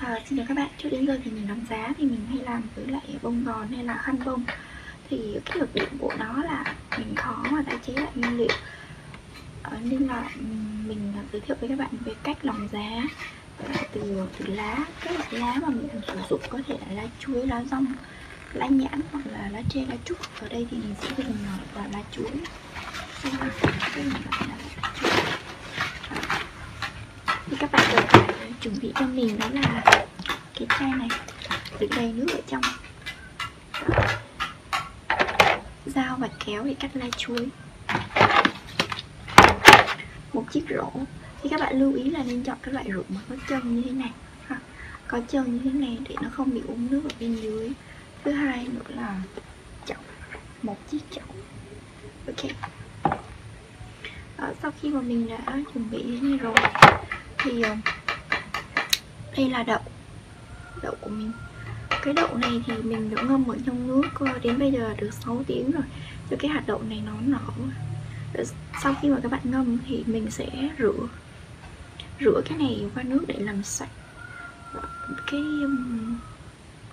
Xin chào các bạn, trước đến giờ thì mình làm giá thì mình hay làm với lại bông gòn hay là khăn bông. Thì cái đặc điểm của nó là mình khó mà tái chế lại nguyên liệu, nên là mình giới thiệu với các bạn về cách làm giá từ lá, các loại lá mà mình thường sử dụng, có thể là lá chuối, lá rong, lá nhãn hoặc là lá tre, lá trúc. Ở đây thì mình sẽ dùng vào lá chuối. Thì các bạn cần phải chuẩn bị cho mình đó là cái chai này đựng đầy nước ở trong, dao và kéo để cắt lá chuối, một chiếc rổ. Thì các bạn lưu ý là nên chọn các loại rổ mà có chân như thế này, có chân như thế này để nó không bị uống nước ở bên dưới. Thứ hai nữa là chậu, một chiếc chậu. Ok. Sau khi mà mình đã chuẩn bị như rồi thì đây là đậu của mình. Cái đậu này thì mình đã ngâm ở trong nước đến bây giờ được 6 tiếng rồi, cho cái hạt đậu này nó nở. Sau khi mà các bạn ngâm thì mình sẽ rửa cái này qua nước để làm sạch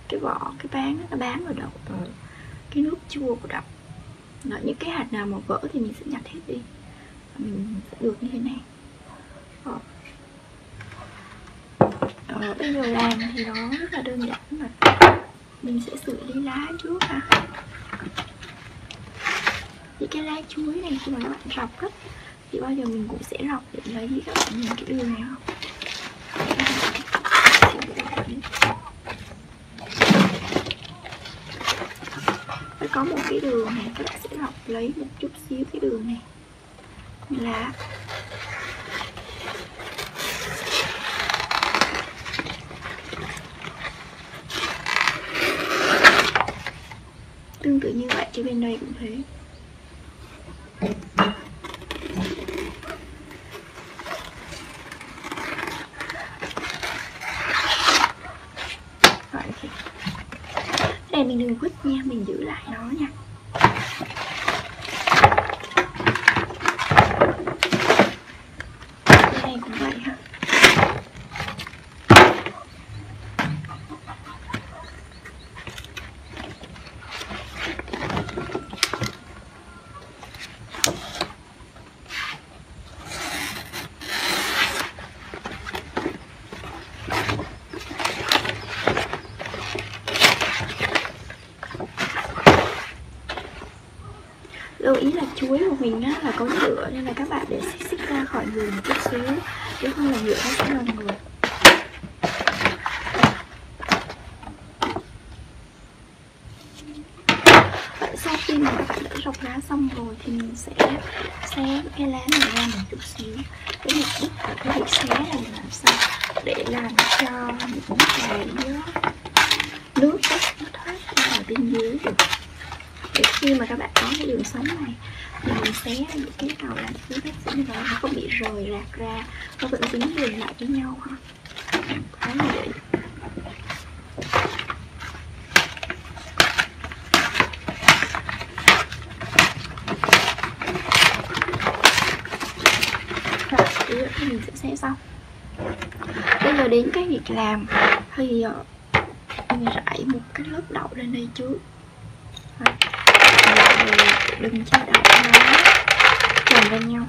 cái vỏ, cái bán của đậu, cái nước chua của đậu. Đó, những cái hạt nào mà vỡ thì mình sẽ nhặt hết đi. Mình sẽ được như thế này. Bây giờ làm thì nó rất là đơn giản mà. Mình sẽ xử lý lá trước ha. Thì cái lá chuối này khi mà các bạn rọc á, thì bao giờ mình cũng sẽ rọc để lấy đi. Các bạn nhìn cái đường này không? Phải có một cái đường này, các bạn sẽ rọc lấy một chút xíu cái đường này. Lá. Tương tự như vậy chứ bên đây cũng thế. Rồi, okay. Đây mình đừng vứt nha, mình giữ lại nó nha. Lưu ý là chuối của mình á, là có nhựa nên là các bạn để xích ra khỏi người một chút xíu, chứ không là nhựa nó sẽ vào người. Vậy sau khi mà các bạn đã rọc lá xong rồi thì mình sẽ xé cái lá này ra một chút xíu. Cái mục đích của cái việc xé là mình làm sao để làm cho những cái nước nó thoát ra ở bên dưới được. Để khi mà các bạn có cái đường sống này thì mình xé những cái đầu lá chuối rất dễ dàng, nó không bị rời rạc ra, nó vẫn dính liền lại với nhau ha. Đó là để rồi, thì mình sẽ xé xong. Bây giờ đến cái việc làm thì mình rải một cái lớp đậu lên đây trước. Đừng cho đậu nó chồng lên nhau.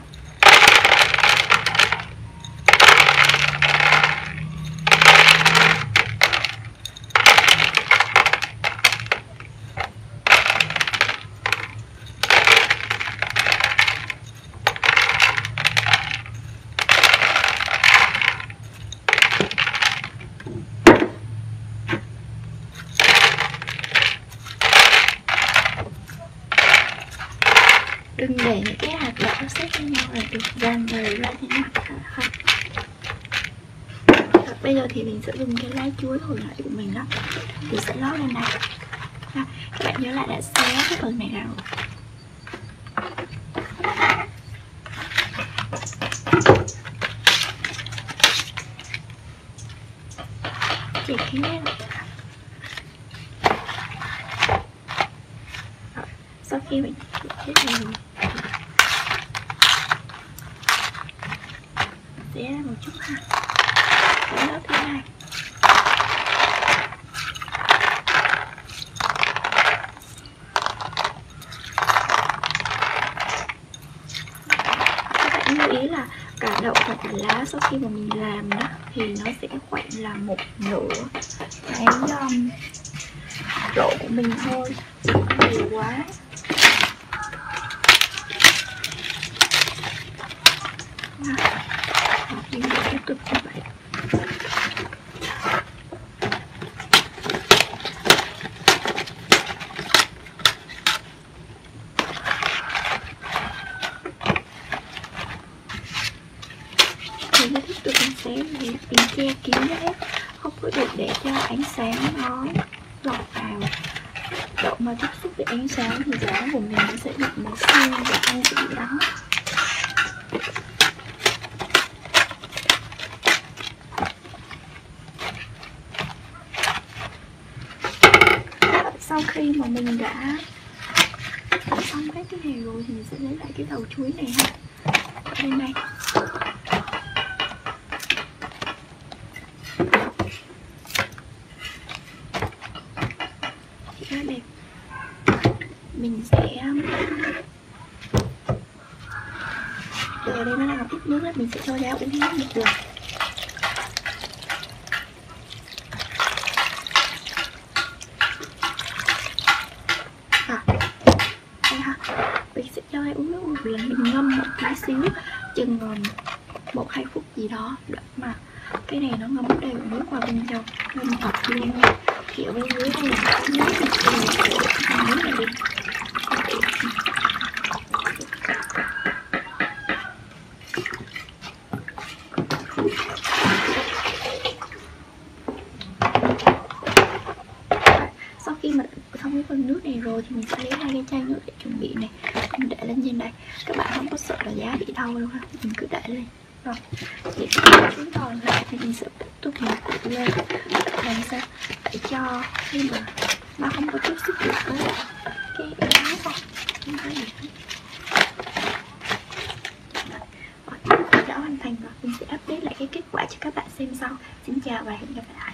Đừng để những cái hạt đậu nó xếp với nhau là được dàn đều ra thế nào không. Bây giờ thì mình sẽ dùng cái lá chuối hồi nãy của mình đó, mình sẽ lót lên đây. Các bạn nhớ lại đã xé cái phần này ra rồi. Chỉ cái này. Sau khi mình hết rồi, để một chút ha, để lớp thứ hai. lá sau khi mà mình làm đó, thì nó sẽ khoảng là một nửa cái rổ của mình thôi, không nhiều quá. Mình sẽ tiếp tục như vậy. Thì mình che kín hết, không có được để cho ánh sáng nó lọt vào. Đậu mà tiếp xúc với ánh sáng thì giá của mình nó sẽ bị màu xanh và ăn chị đó. Sau khi mà mình đã làm xong hết cái này rồi thì mình sẽ lấy lại cái đầu chuối này ha, ở bên này. Đẹp. Mình sẽ ở đây nó đang một ít nước đó, mình sẽ cho ra uống hết được. Đây ha, mình sẽ cho ra uống nước một lần, mình ngâm một tí xíu, chừng 1-2 phút gì đó để mà cái này nó ngâm đều nước vào bên trong, ngâm thật luôn nha. Kiểu bên dưới này nó này đi. Sau khi mà xong cái phần nước này rồi thì mình sẽ lấy hai cái chai nước để chuẩn bị này, mình để lên trên đây. Các bạn không có sợ là giá bị đau đâu ha, mình cứ để lên. Rồi, để chúng còn lại thì mình sẽ tiếp tục mình lên làm sao để cho khi mà nó không có tiếp xúc được với cái lá không, không có gì hết. Rồi, đã hoàn thành rồi, mình sẽ update lại cái kết quả cho các bạn xem sau. Xin chào và hẹn gặp lại.